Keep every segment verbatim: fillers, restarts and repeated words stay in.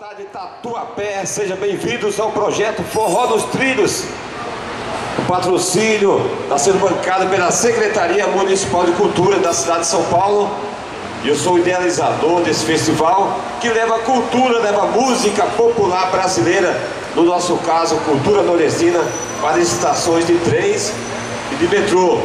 tarde, Tatuapé. Sejam bem-vindos ao projeto Forró dos Trilhos. O patrocínio está sendo bancado pela Secretaria Municipal de Cultura da cidade de São Paulo. E eu sou o idealizador desse festival que leva cultura, leva música popular brasileira, no nosso caso, cultura nordestina, para as estações de trens e de metrô.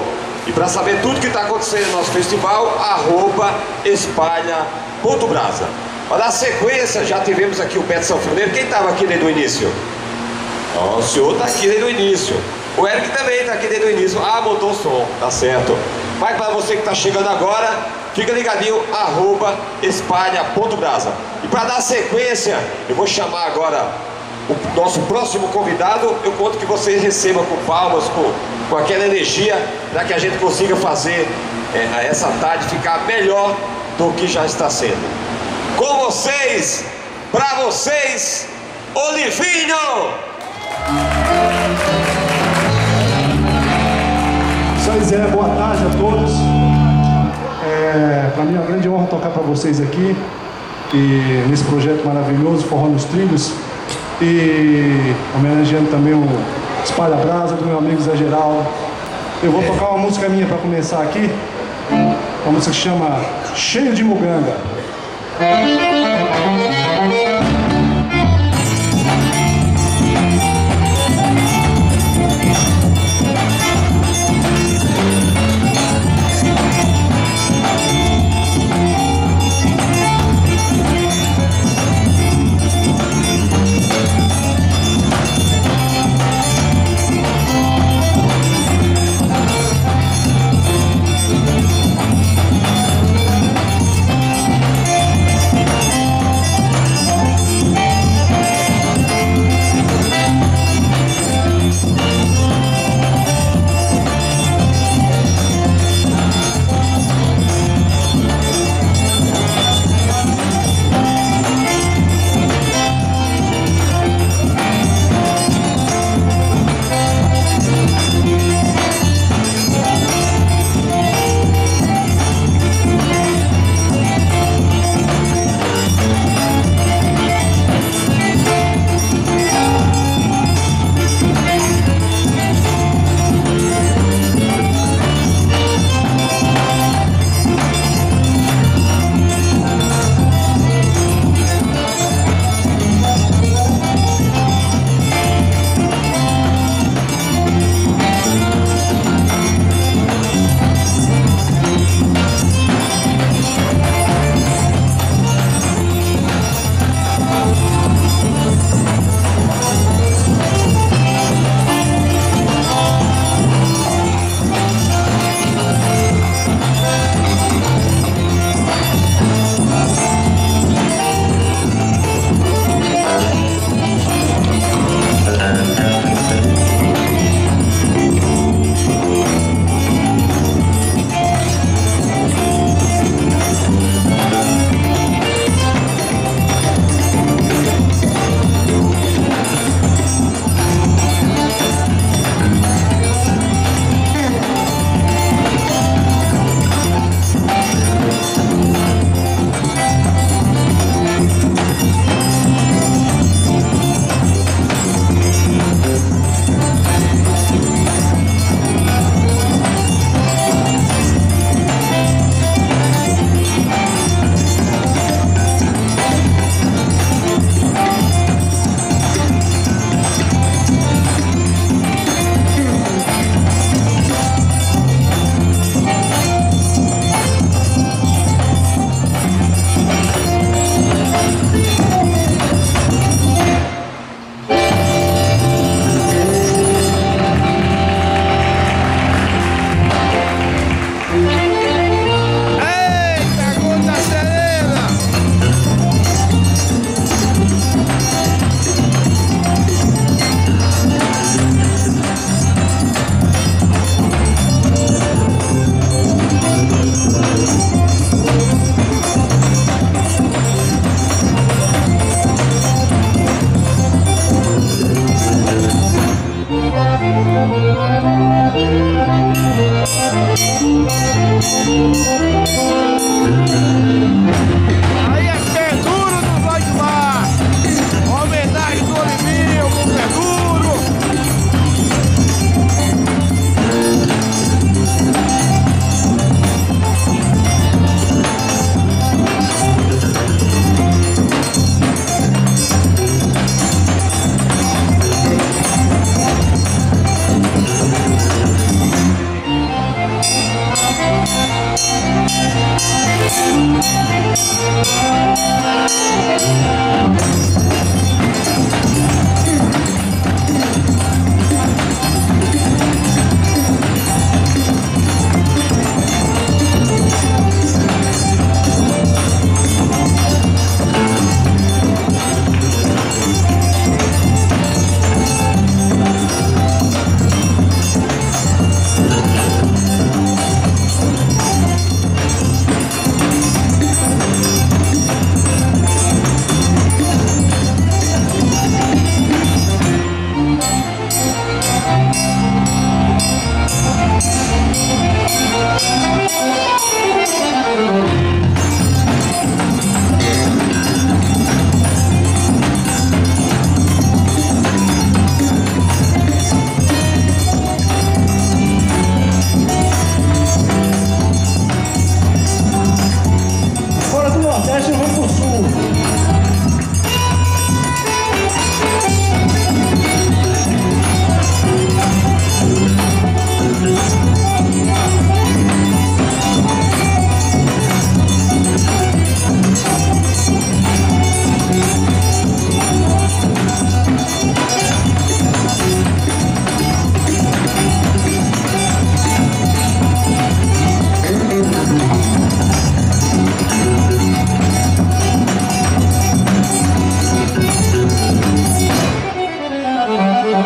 E para saber tudo que está acontecendo no nosso festival, arroba espalha ponto brasa. Mas na sequência já tivemos aqui o Beto Sanfoneiro. Quem estava aqui desde o início? Oh, o senhor está aqui desde o início. O Eric também está aqui desde o início. Ah, mudou o som, tá certo. Mas para você que está chegando agora, fica ligadinho, arroba espalha ponto brasa. E para dar sequência, eu vou chamar agora o nosso próximo convidado. Eu conto que vocês recebam com palmas, com, com aquela energia, para que a gente consiga fazer é, essa tarde ficar melhor do que já está sendo. Com vocês, pra vocês, Olivinho! Pois é, boa tarde a todos. É, pra mim é uma grande honra tocar pra vocês aqui, e nesse projeto maravilhoso, Forró nos Trilhos, e homenageando também o Espalha Brasa do meu amigo Zé Geral. Eu vou tocar uma música minha pra começar aqui, uma música que chama Cheio de Muganga. Não me dá, me dá, me dá demais.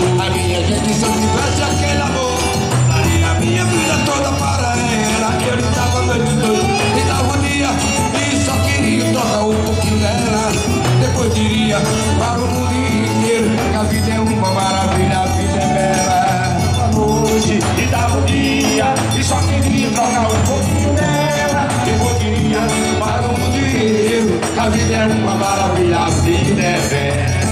A minha gente só me traz aquele amor. para o mundo inteiro, que a vida é uma maravilha, a vida é bela. A noite e dava o dia, e só queria trocar um pouquinho dela. Eu podia para o mundo inteiro, que a vida é uma maravilha, a vida é bela.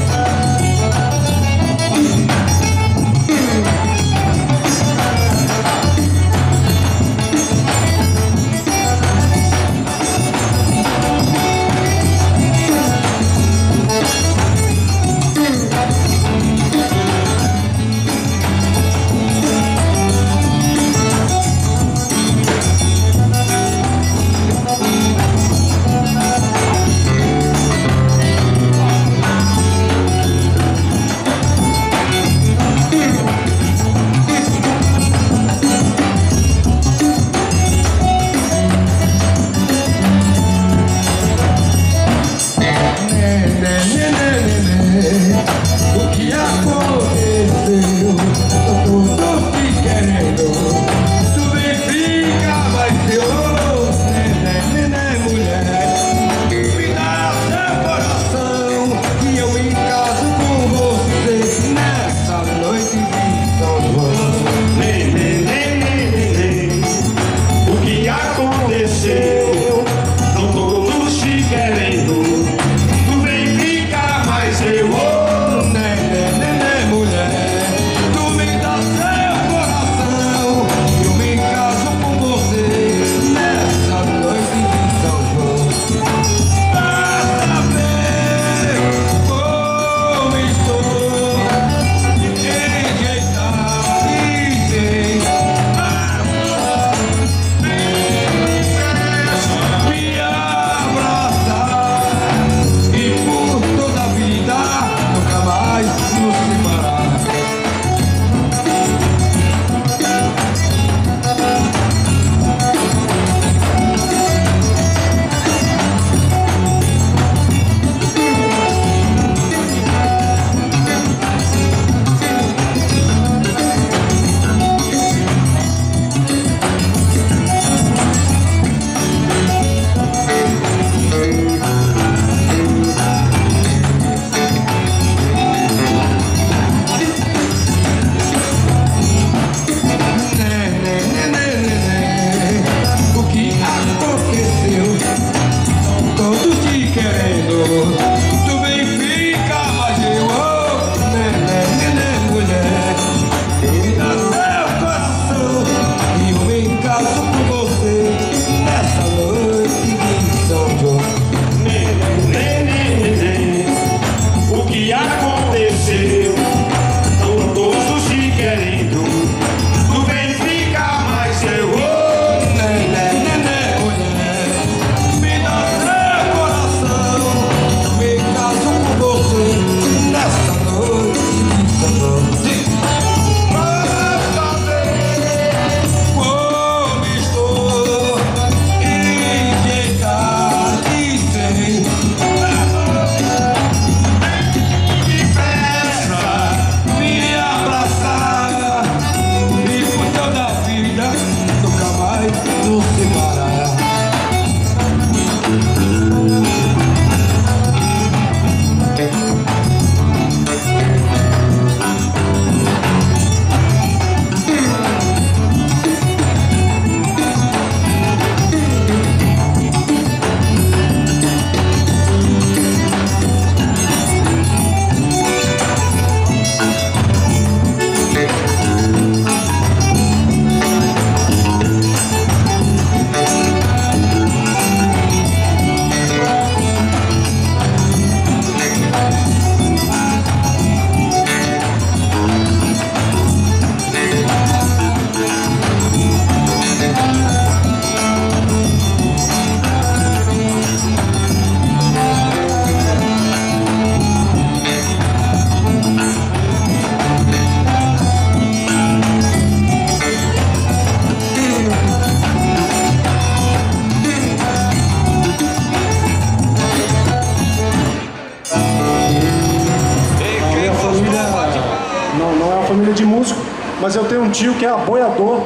Mas eu tenho um tio que é aboiador,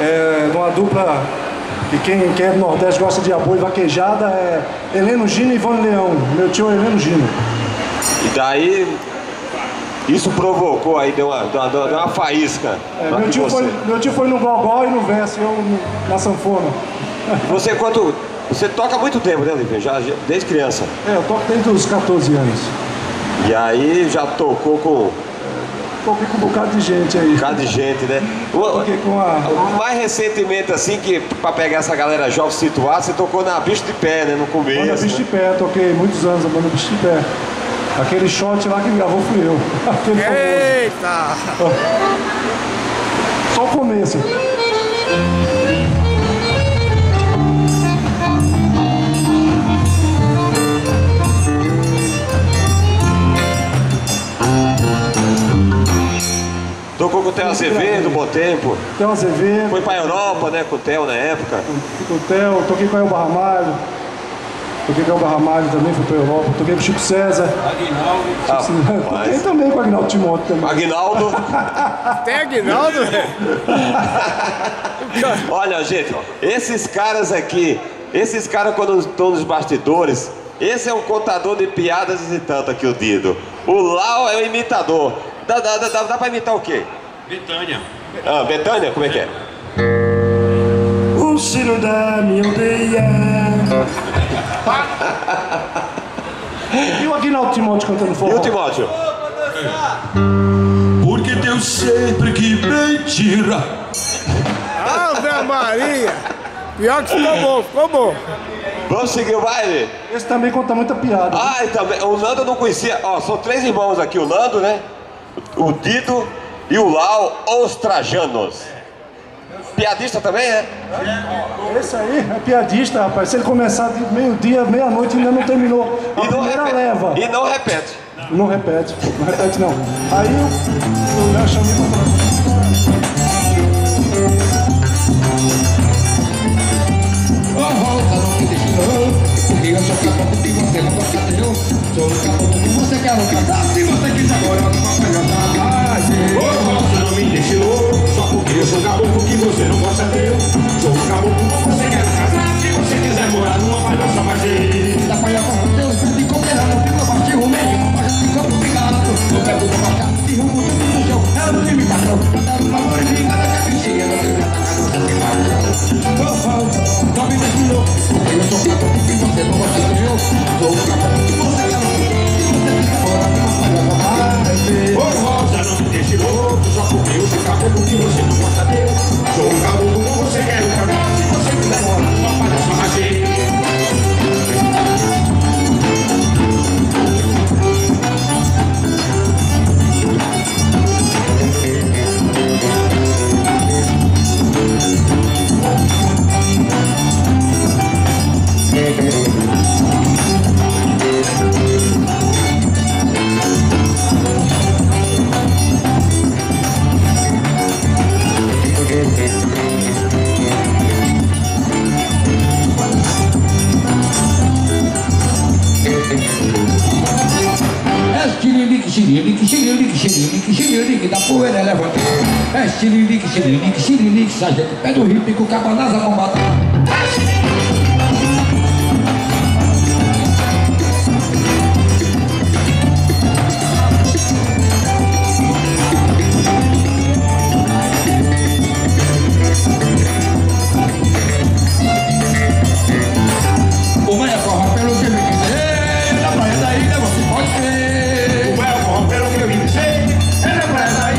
é, numa dupla que quem, quem é do Nordeste gosta de aboio, vaquejada, é Heleno Gino e Ivan Leão. Meu tio é Heleno Gino. E daí, isso provocou aí, deu uma, deu uma, deu uma faísca. É, meu, tio foi, meu tio foi no gogó e no verso, eu na sanfona. Você quanto... Você toca há muito tempo, né, Olivinho? Já, já, desde criança. É, eu toco desde os quatorze anos. E aí já tocou com... Toquei com um bocado de gente aí. Um bocado de gente, né? Toquei com a... Mais recentemente, assim, que pra pegar essa galera jovem situada, você tocou na Bicho de Pé, né, no começo. Banda Bicho de Pé, toquei muitos anos na banda Bicho de Pé. Aquele shot lá que gravou fui eu. Aquele Eita! Famoso. Só o começo. Tocou com o Theo Azevedo, um bom tempo. Theo Azevedo. Foi pra Europa, né, com o Theo na época. Com o Theo, toquei com a Elba Ramalho. Toquei com a Elba Ramalho também, fui pra Europa. Toquei com o Chico César. Aguinaldo. Ah, toquei também com o Aguinaldo Timóteo também. Aguinaldo. Até Aguinaldo, velho. Olha, gente, ó, esses caras aqui, esses caras quando estão nos bastidores, esse é um contador de piadas e tanto aqui o Dido. O Lau é o imitador. Dá, dá, dá, dá pra imitar o quê? Betânia. Ah, Betânia? Como é que é? O sino da minha aldeia. E o Aguinaldo Timóteo cantando forró? E o Timóteo? Porque Deus sempre que mentira. Ah, André Maria. Pior que ficou bom, ficou bom. Vamos seguir o baile? Esse também conta muita piada. Ah, né? Também. O Lando eu não conhecia. Ó, são três irmãos aqui. O Lando, né? O Dido e o Lau, Ostrajanos. Piadista também, né? Esse aí é piadista, rapaz. Se ele começar de meio-dia, meia-noite, ainda não terminou a e não primeira repete. leva. E não repete. Não, não repete. Não repete, não. Aí eu, eu, eu chamei pra... Porque eu sou caboclo que você não gosta de eu. Sou o caboclo que você quer lutar. Se você quiser agora eu vou pegar na base. Você não me deixou. Só porque eu sou caboclo que você não gosta de eu. Sou o caboclo que você quer casar. Se você quiser morar numa palhaça mais feliz. Da palhaça com Deus, de cooperar. Não fica parte rumeiro, uma palhaça de campo picado. Não pego uma palhaça de rumo, tudo no chão. É o time padrão. Dar um favor e cada caprichinha. Não tem nada que você tem mais. Eu falo, não me deixou. Porque eu sou caboclo que você não gosta de eu. Sou o caboclo que você quer lutar. Se você quiser morar numa palhaça mais feliz. Ô Rosa, não me deixe louco. Só porque eu sou caboclo que você não gosta de eu. Sou o caboclo que você quer lutar. Se você quiser morar numa palhaça mais feliz. Xirilique, xirilique, xirilique, se ajeita o pé do rio, pica o cabo nas bombadas. O mãe é forró pelo que eu me dizer, na praia da ilha você pode ver. O mãe é forró pelo que eu me dizer, na praia da ilha você pode ver.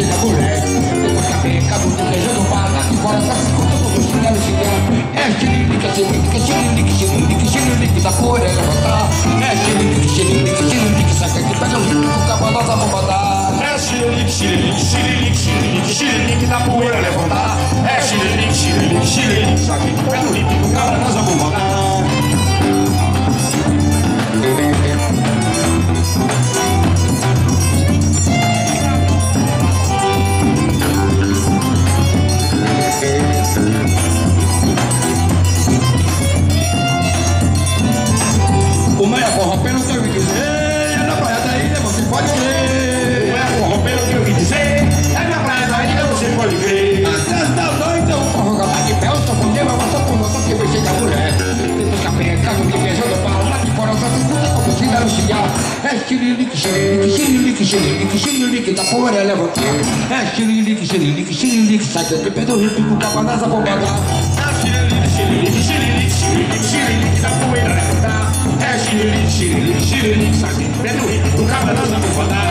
Chega mulher, eu vou saber, acabou de beijar no bar, lá de fora, sabe quando eu vou chegar no chão? É xililique, xililique, xililique, xililique, xililique, da folha levantar. É xililique, xililique, xililique, saca que pega o rio, o cabanosa bombada. É xililique, xililique, xililique, xililique, xililique, da poeira levantar. É xililique, xililique, xililique, saca que pega o rio, o cabanosa bombada. O mãe é forró pelo que eu me dizer, é na praia da ilha você pode crer. O mãe é forró pelo que eu me dizer, é na praia da ilha você pode crer. Atrás da noite eu forró, galá de pé, eu só vou levar uma só por nossa que vai chegar mulher. xirilique, xirilique, xirilique, xirilique, xirilique da porra levantou. É xirilique, xirilique, xirilique, sai do pé do rico com capa nas afogadas. É xirilique, xirilique, xirilique, xirilique, xirilique da porra levantar. É xirilique, xirilique, xirilique, sai do pé do rico com capa nas afogadas.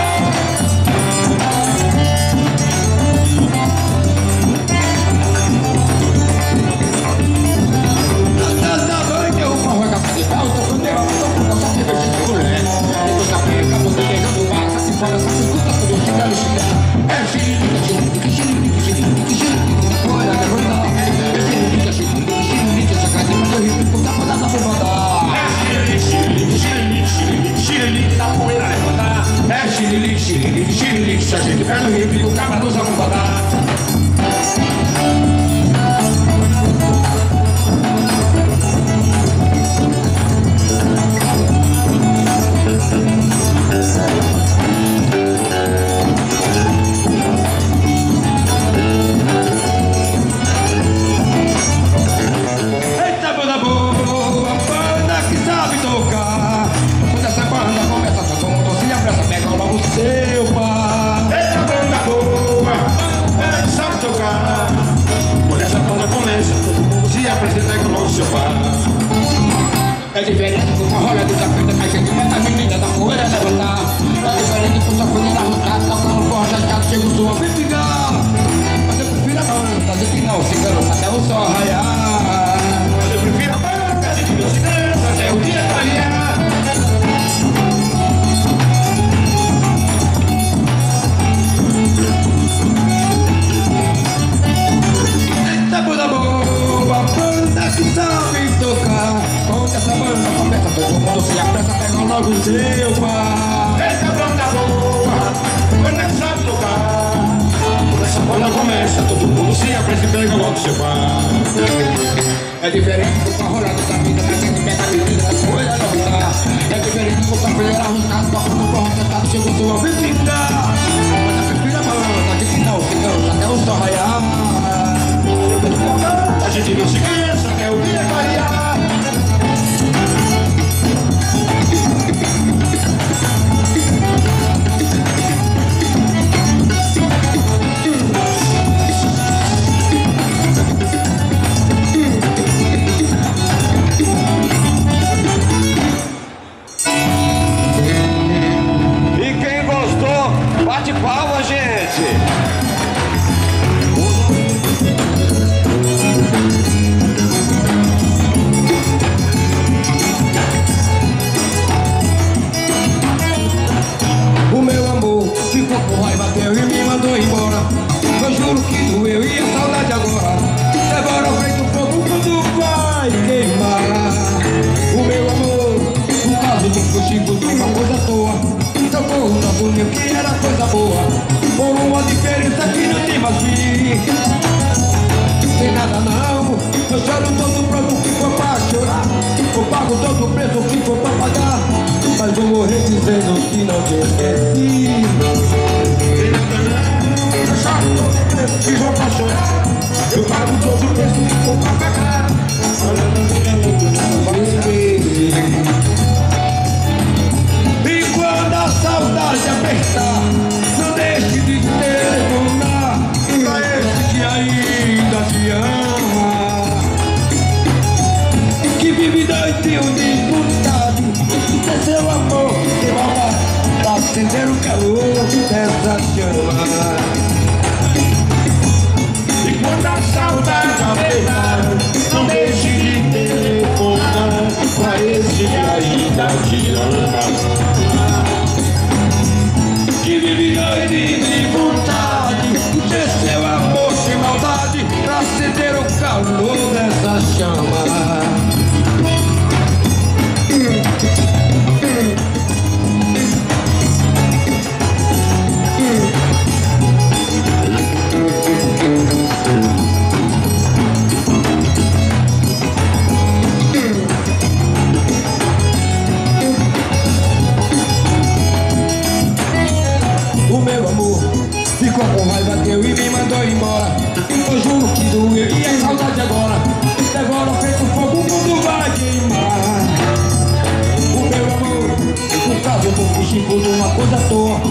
por uma coisa à toa.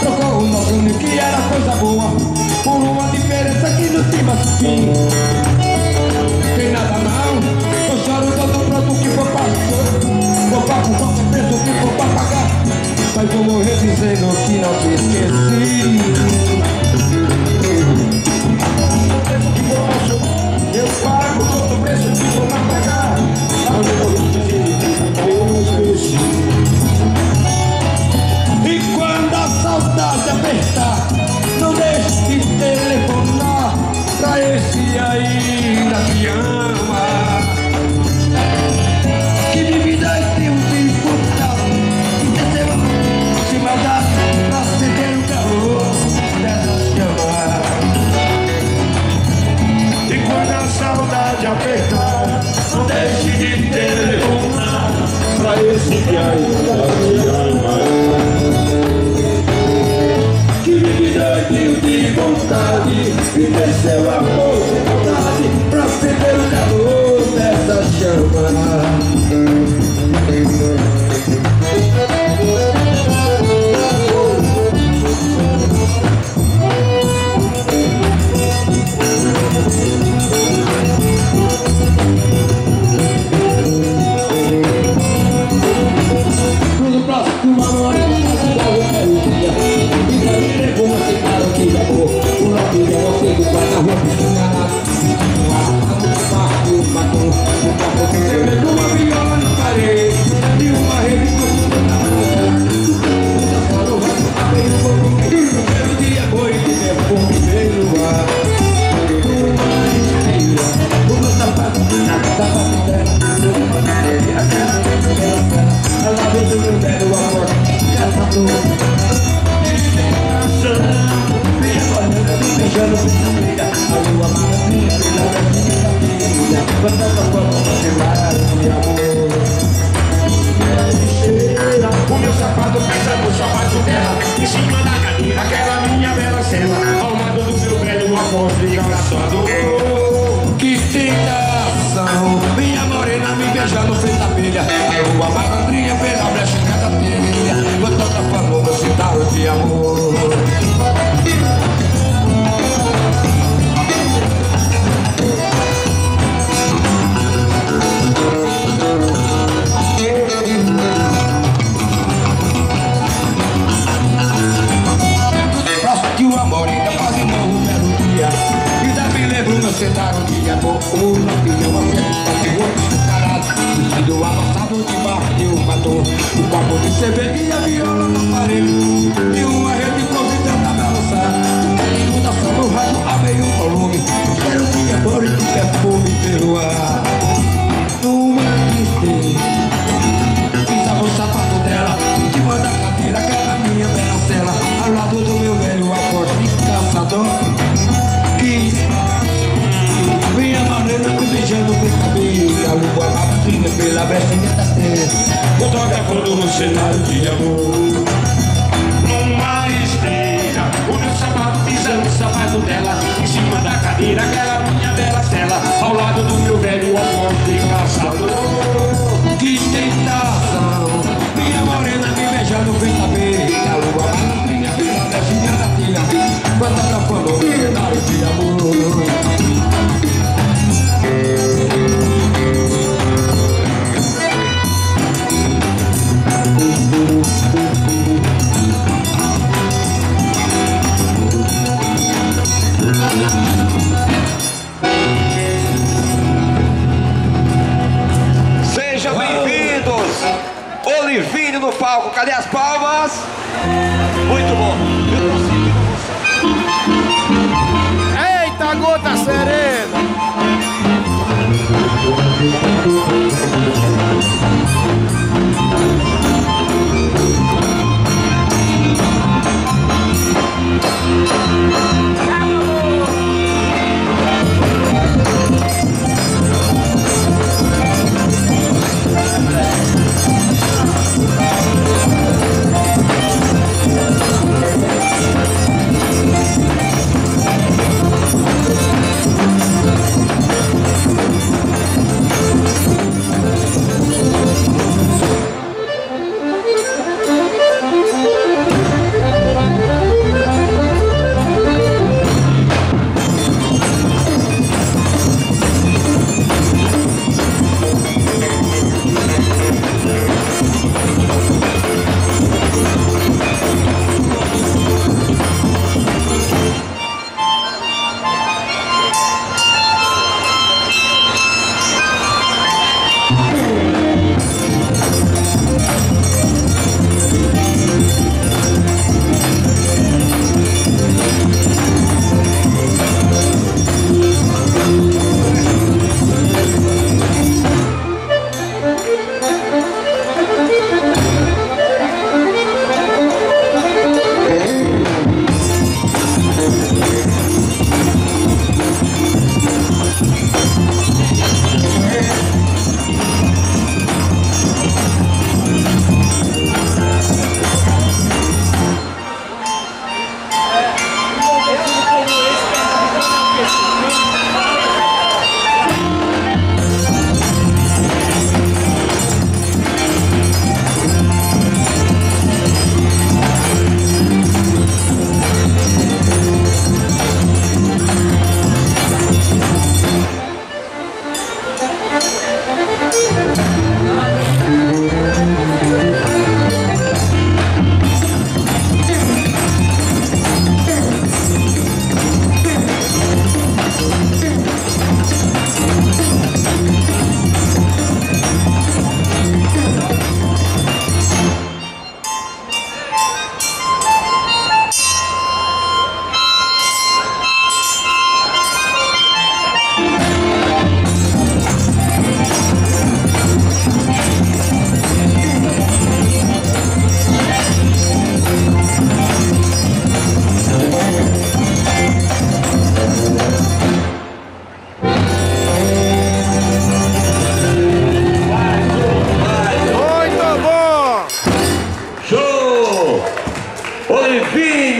Trocou o nosso nome que era coisa boa por uma diferença que não tem mais fim. Tem nada não, eu choro todo pronto que vou passar. Vou pagar o qualquer preço que vou pagar, mas vou morrer dizendo que não te esqueci. Eu pago todo o preço que vou pagar, mas vou morrer dizendo que eu esqueci. E quando a saudade apertar, não deixe de telefonar pra esse ainda me ama. Que me vida e tem um tempo tal, que seu amor se maldar, acender o calor dessa chamada. E quando a saudade apertar, não deixe de telefonar pra esse ainda me ama. Vontade, e ter seu amor sem vontade, pra acender o calor dessa chama. Tudo próximo do amor é uma cidade e levou uma cidade. O nome é você do guarda-roupa o batom, o papo que você pegou uma viola na parede e uma rede com o primeiro dia foi de perfume pelo ar. Uma o meu sapato, o sapato dela, a cara da criança, a lavanda do meu velho amor, caçador. Beijando o pintamilha, a lua maravilha, na verdinha filha, cantando as palmas de maravilha, amor. Cheira, o meu sapato pesa no sapato dela, em cima da cadeira, aquela minha bela cena, ao lado do meu velho Afonso, liga abraçando. Que tentação, minha morena me beijando no pintamilha, a lua maravilha, pela brecha em cada telha, cantando as palmas de maravilha, de amor. Sentar um dia bom, o nome é uma festa de olhos encarados, vestido amassado de barro e uma dor, o copo de cerveja e a viola no aparelho, e uma rede convidando a balançar, a inundação no rádio a meio volume, quero que amores de perfume pelo ar. Uma tristeza, pisava o sapato dela, que manda a cadeira, aquela minha bela cela, ao lado do meu velho acorde caçador. Minha morena me beijando com o cabelo, a lua abatida pela brechinha da terra, fotografando no cenário de amor. Numa esteira, o meu sapato pisando o sapato dela, em cima da cadeira, aquela minha bela cela, ao lado do meu velho amor de caçador. Que tentação, minha morena me beijando com o cabelo, a lua abatida pela brechinha da terra, fotografando no cenário de amor. Sejam bem-vindos, Olivinho no palco, cadê as palmas? Muito bom. Eita gota serena. We'll be right back.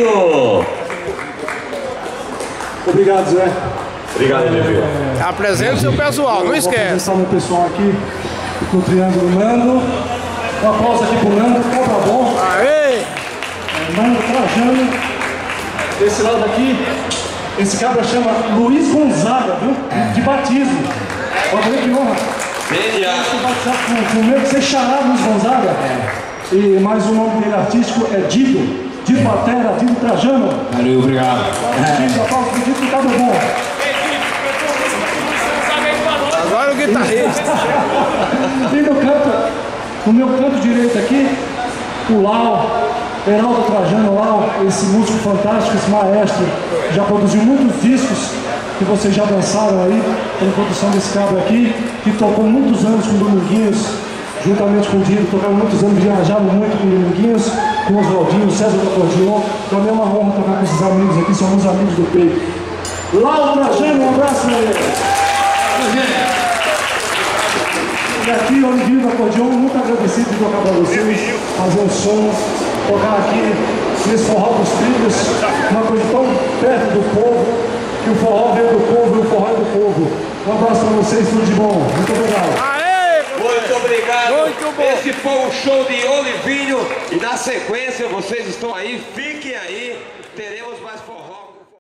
Sanfoneiro. Obrigado, Zé. Obrigado, Olivinho. É, apresenta o seu pessoal, não esquece. Vou apresentar o meu pessoal aqui no Triângulo Nando. Uma pausa aqui pro Nando, tá bom? Aê! Nando Trajano. Desse lado aqui, esse cabra chama Luiz Gonzaga, viu? De batismo. Olha que honra. Genial. O meu que você chará Luiz Gonzaga. E mais um nome dele artístico é Dido. Dido Patera, Dido Trajano. Valeu, obrigado. Dido, aplausos pro Dido, tá bom. Agora o guitarrista. E no canto, no meu canto direito aqui, o Lau, Heraldo Trajano. Lau, esse músico fantástico, esse maestro, já produziu muitos discos que vocês já dançaram aí, pela produção desse cabra aqui, que tocou muitos anos com o Dominguinhos, juntamente com o Dino, tocaram muitos anos, viajaram muito com o Dominguinhos, com o Oswaldinho, César do Acordeon. Também é uma honra tocar com esses amigos aqui, são meus amigos do peito. Lau Trajano, um abraço, meu amigo. E aqui, Olivinho do Acordeon, muito agradecido por tocar para vocês, fazer um som, tocar aqui nesse Forró dos Trilhos, uma coisa tão perto do povo, que o forró veio do povo e o forró é do povo. Um abraço para vocês, tudo de bom. Muito obrigado. Aê, muito obrigado. Muito bom. Esse foi o show de Olivinho e na sequência vocês estão aí, fiquem aí, teremos mais forró.